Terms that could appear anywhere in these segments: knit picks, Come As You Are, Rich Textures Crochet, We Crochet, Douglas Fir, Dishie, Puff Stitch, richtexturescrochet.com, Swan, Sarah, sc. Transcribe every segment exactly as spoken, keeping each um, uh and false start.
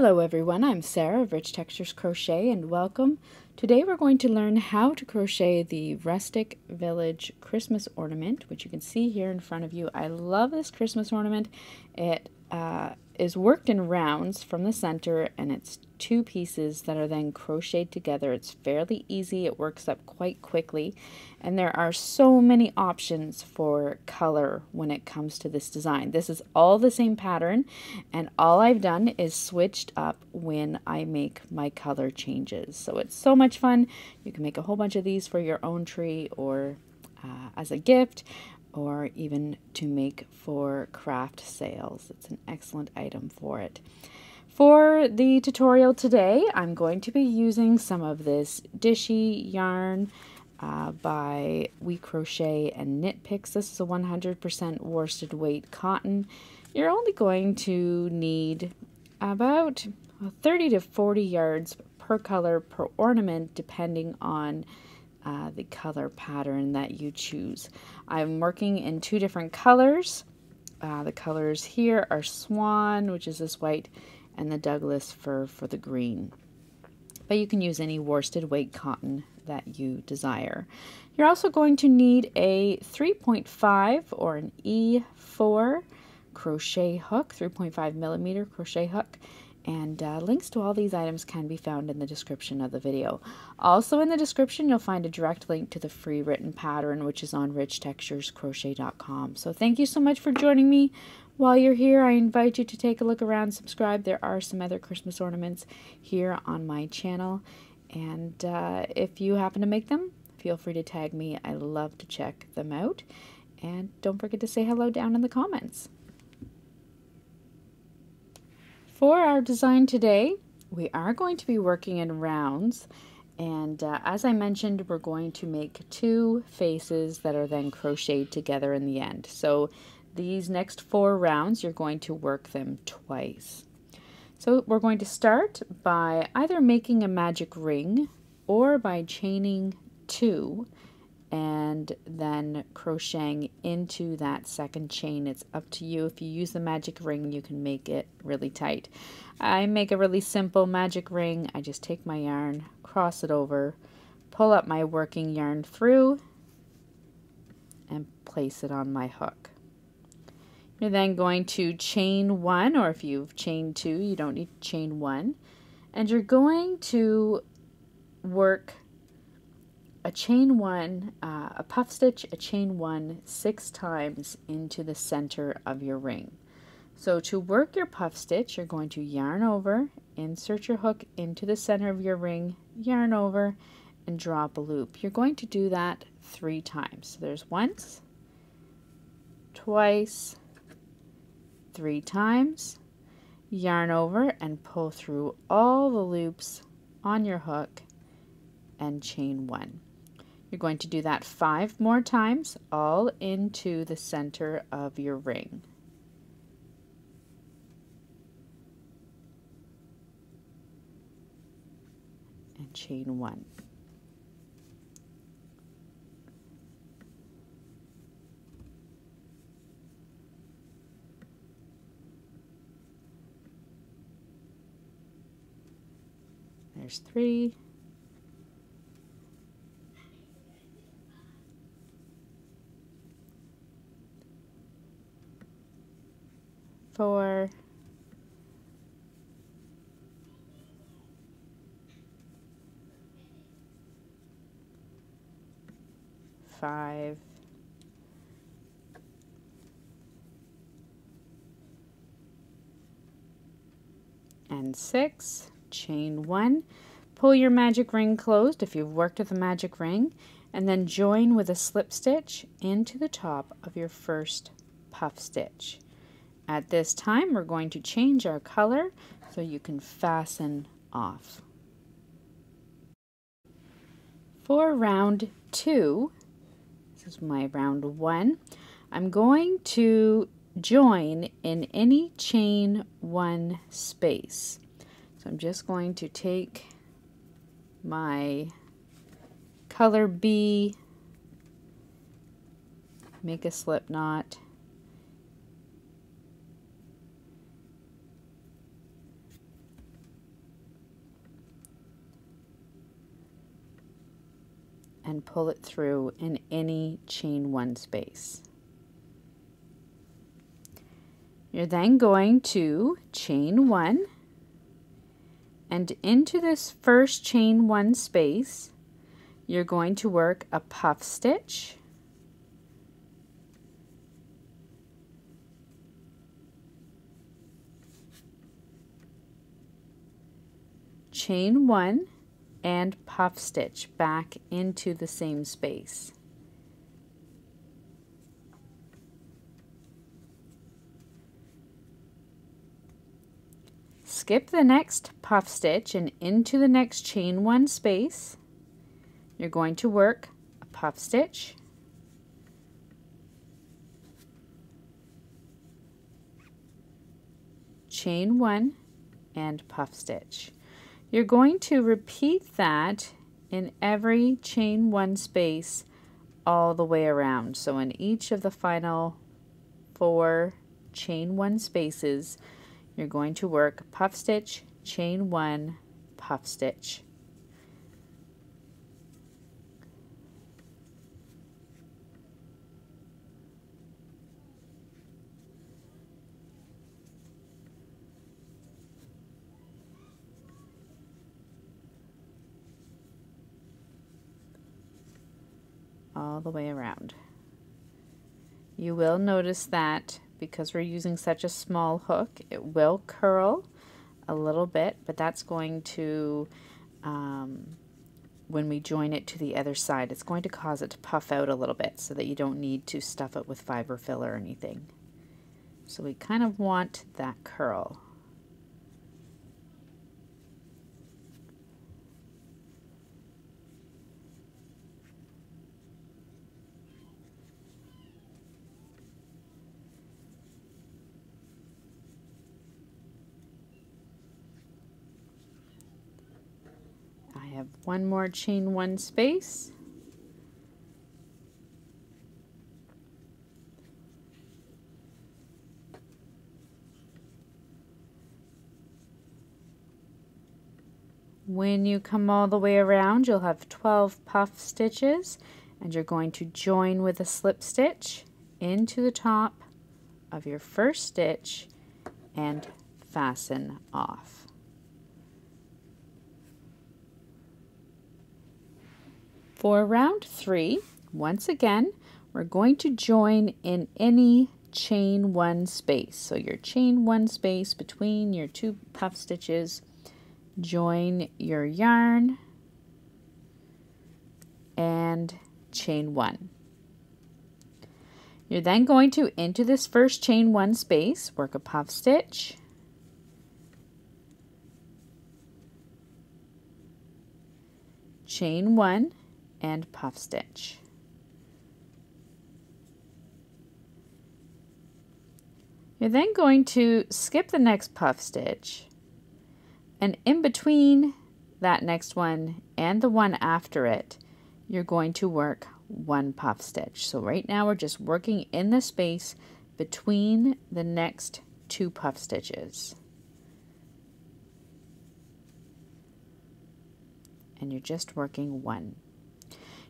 Hello everyone, I'm Sarah of Rich Textures Crochet and welcome. Today we're going to learn how to crochet the Rustic Village Christmas ornament, which you can see here in front of you. I love this Christmas ornament. It uh, is worked in rounds from the center and it's two pieces that are then crocheted together. It's fairly easy, it works up quite quickly, and there are so many options for color when it comes to this design. This is all the same pattern, and all I've done is switched up when I make my color changes. So it's so much fun. You can make a whole bunch of these for your own tree or uh, as a gift, or even to make for craft sales. It's an excellent item for it. For the tutorial today, I'm going to be using some of this Dishie yarn uh, by We Crochet and Knit Picks. This is a one hundred percent worsted weight cotton. You're only going to need about thirty to forty yards per color per ornament, depending on uh, the color pattern that you choose. I'm working in two different colors. Uh, the colors here are Swan, which is this white, and the Douglas Fir for the green. But you can use any worsted weight cotton that you desire. You're also going to need a three point five or an E four crochet hook, three point five millimeter crochet hook, and uh, links to all these items can be found in the description of the video. Also in the description you'll find a direct link to the free written pattern, which is on rich textures crochet dot com. So thank you so much for joining me. While you're here, I invite you to take a look around, subscribe. There are some other Christmas ornaments here on my channel, and uh, if you happen to make them, feel free to tag me. I love to check them out, and don't forget to say hello down in the comments. For our design today, we are going to be working in rounds, and uh, as I mentioned, we're going to make two faces that are then crocheted together in the end. So these next four rounds, you're going to work them twice. So we're going to start by either making a magic ring or by chaining two and then crocheting into that second chain. It's up to you. If you use the magic ring, you can make it really tight. I make a really simple magic ring. I just take my yarn, cross it over, pull up my working yarn through, and place it on my hook. You're then going to chain one, or if you've chained two, you don't need to chain one, and you're going to work a chain one, uh, a puff stitch, a chain one, six times into the center of your ring. So to work your puff stitch, you're going to yarn over, insert your hook into the center of your ring, yarn over, and draw up a loop. You're going to do that three times. So there's once, twice, three times, yarn over and pull through all the loops on your hook and chain one. You're going to do that five more times, all into the center of your ring. And chain one. There's three. Four, five, and six, chain one, pull your magic ring closed if you've worked with a magic ring, and then join with a slip stitch into the top of your first puff stitch. At this time, we're going to change our color so you can fasten off. For round two, this is my round one, I'm going to join in any chain one space. So I'm just going to take my color B, make a slip knot, and pull it through in any chain one space. You're then going to chain one, and into this first chain one space you're going to work a puff stitch, chain one and puff stitch back into the same space. Skip the next puff stitch and into the next chain one space you're going to work a puff stitch, chain one and puff stitch. You're going to repeat that in every chain one space all the way around. So in each of the final four chain one spaces you're going to work puff stitch, chain one, puff stitch. All the way around. You will notice that because we're using such a small hook, it will curl a little bit, but that's going to, um, when we join it to the other side, it's going to cause it to puff out a little bit so that you don't need to stuff it with fiber filler or anything. So we kind of want that curl. One more chain one space, when you come all the way around you'll have twelve puff stitches, and you're going to join with a slip stitch into the top of your first stitch and fasten off. For round three, once again, we're going to join in any chain one space. So your chain one space between your two puff stitches, join your yarn and chain one. You're then going to, into this first chain one space, work a puff stitch, chain one, and puff stitch. You're then going to skip the next puff stitch, and in between that next one and the one after it you're going to work one puff stitch. So right now we're just working in the space between the next two puff stitches, and you're just working one.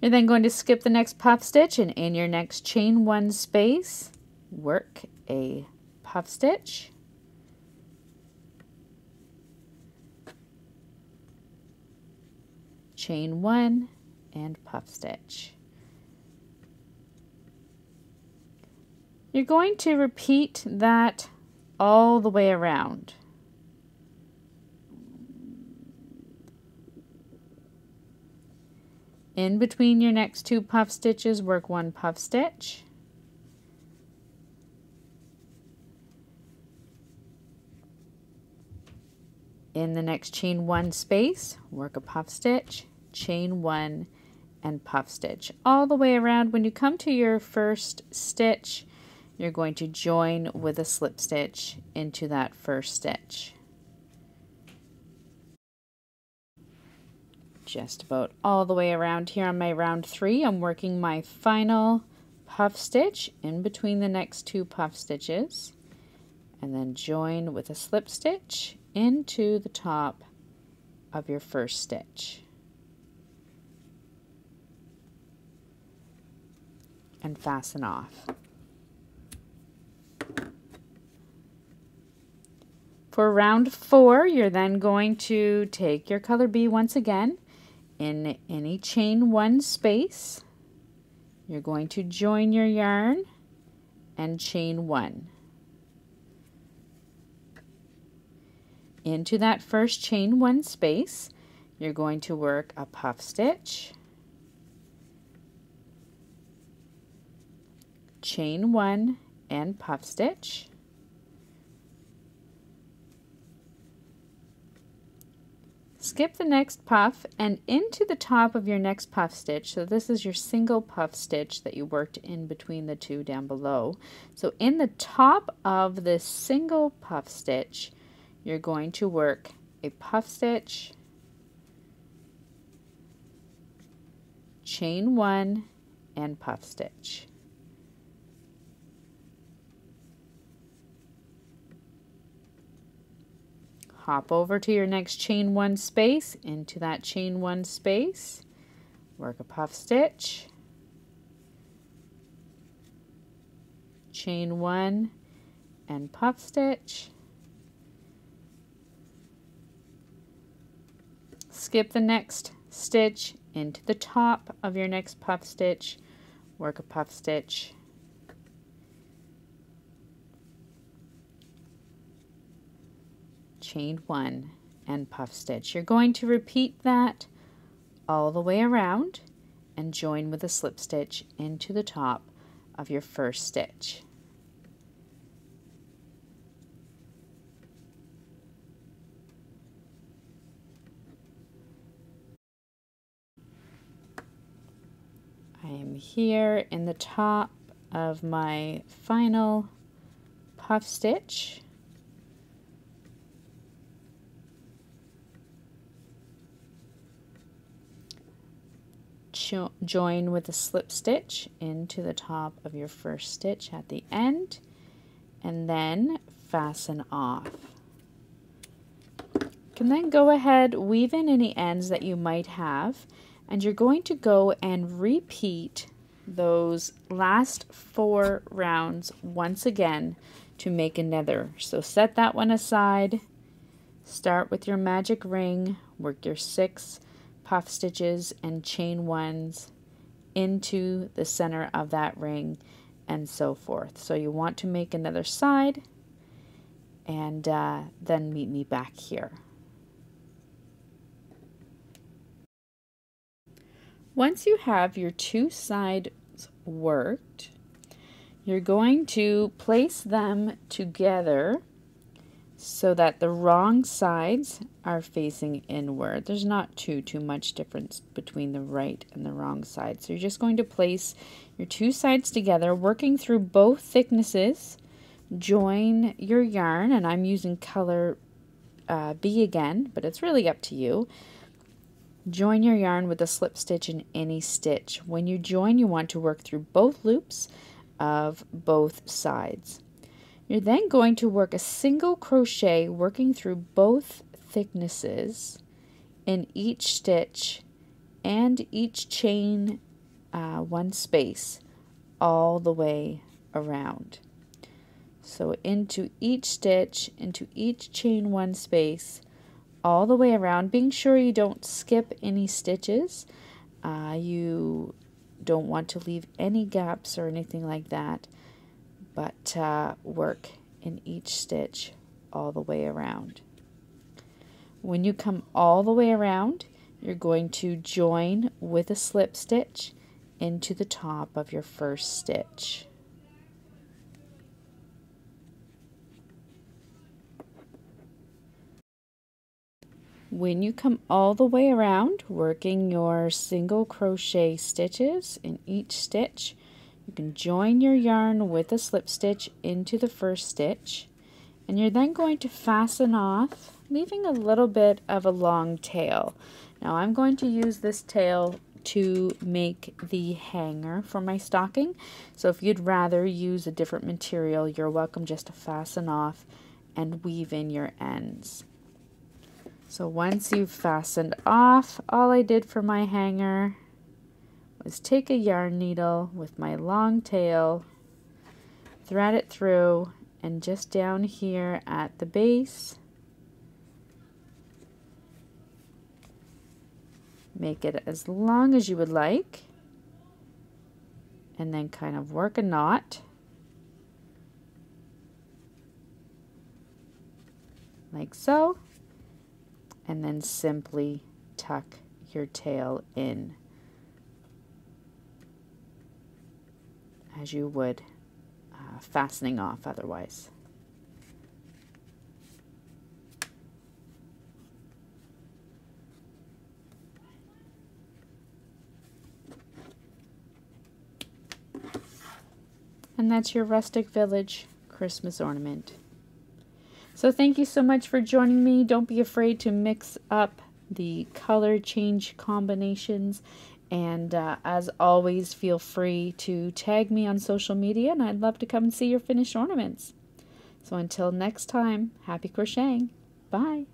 You're then going to skip the next puff stitch, and in your next chain one space, work a puff stitch, chain one, and puff stitch. You're going to repeat that all the way around. In between your next two puff stitches, work one puff stitch, in the next chain one space work a puff stitch, chain one and puff stitch all the way around. When you come to your first stitch you're going to join with a slip stitch into that first stitch. Just about all the way around here on my round three, I'm working my final puff stitch in between the next two puff stitches, and then join with a slip stitch into the top of your first stitch. and fasten off. For round four, you're then going to take your color B once again in any chain one space. You're going to join your yarn and chain one. Into that first chain one space, you're going to work a puff stitch, chain one and puff stitch, skip the next puff and into the top of your next puff stitch. So this is your single puff stitch that you worked in between the two down below. So in the top of this single puff stitch, you're going to work a puff stitch, chain one and puff stitch. Hop over to your next chain one space, into that chain one space, work a puff stitch, chain one and puff stitch, skip the next stitch into the top of your next puff stitch, work a puff stitch, chain one and puff stitch. You're going to repeat that all the way around and join with a slip stitch into the top of your first stitch. I am here in the top of my final puff stitch. Join with a slip stitch into the top of your first stitch at the end and then fasten off. You can then go ahead, weave in any ends that you might have, and you're going to go and repeat those last four rounds once again to make another. So set that one aside, start with your magic ring, work your six puff stitches and chain ones into the center of that ring and so forth. So you want to make another side and uh, then meet me back here. Once you have your two sides worked, you're going to place them together so that the wrong sides are facing inward. There's not too too much difference between the right and the wrong side. So you're just going to place your two sides together, working through both thicknesses. Join your yarn, and I'm using color uh, B again, but it's really up to you. Join your yarn with a slip stitch in any stitch. When you join, you want to work through both loops of both sides. You're then going to work a single crochet, working through both thicknesses in each stitch and each chain uh, one space all the way around. So into each stitch, into each chain one space, all the way around, being sure you don't skip any stitches. Uh, you don't want to leave any gaps or anything like that, but uh, work in each stitch all the way around. When you come all the way around, you're going to join with a slip stitch into the top of your first stitch. When you come all the way around, working your single crochet stitches in each stitch, you can join your yarn with a slip stitch into the first stitch, and you're then going to fasten off, leaving a little bit of a long tail. Now I'm going to use this tail to make the hanger for my stocking, so if you'd rather use a different material, you're welcome just to fasten off and weave in your ends. So once you've fastened off, all I did for my hanger was take a yarn needle with my long tail, thread it through, and just down here at the base, make it as long as you would like, and then kind of work a knot like so, and then simply tuck your tail in as you would uh, fastening off otherwise. And that's your Rustic Village Christmas ornament. So thank you so much for joining me. Don't be afraid to mix up the color change combinations, and uh, as always, feel free to tag me on social media, and I'd love to come and see your finished ornaments. So until next time, happy crocheting. Bye.